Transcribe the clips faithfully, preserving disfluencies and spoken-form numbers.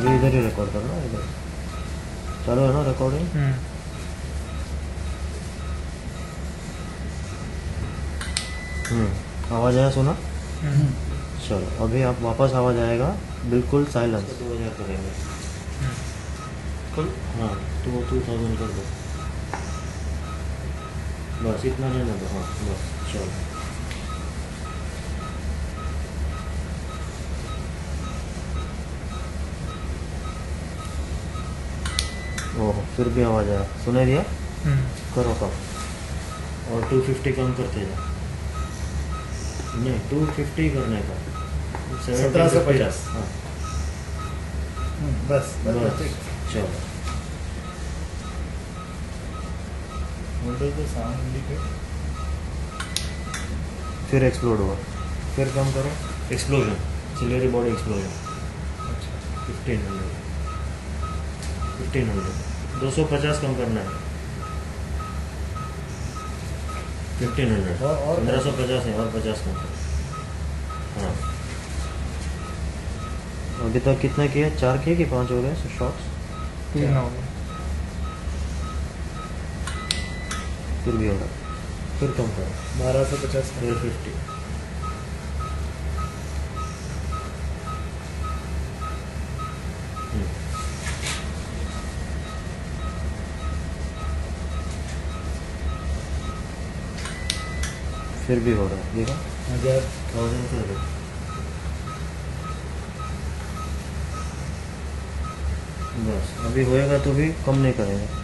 अभी इधर ही रिकॉर्ड करना, इधर चालू है ना रिकॉर्डिंग। हम्म आवाज़ आया सुना? चलो अभी आप वापस आवाज़ आएगा बिल्कुल साइलेंस। तो वजह करेंगे कल। हाँ तो वो टू थाउजेंड कर दो बस, इतना रहने दो। हाँ बस चलो। ओह फिर भी आवाज़ आया, सुनाई दिया? करो कब और टू फिफ्टी कम करते जा, नहीं टू फिफ्टी करने का सत्रह सौ पचास। हाँ बस बस चलो। फिर एक्सप्लोड हुआ, फिर कम करो। Explosion ciliary body explosion. अच्छा फिफ्टीन हंड्रेड फिफ्टीन हंड्रेड दो सौ पचास कम करना है। फिफ्टीन हंड्रेड पंद्रह सौ पचास है और पचास कम करो। हाँ अभी तक कितना किया? चार किए कि पाँच हो गए शॉट्स? तीन हो गए। फिर भी होगा, फिर कम करो बारह सौ पचास फिर फिफ्टी। फिर भी हो रहा है देखा, हजार थाउजेंड कर दो। बस अभी होएगा तो भी कम नहीं करेंगे।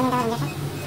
Gracias.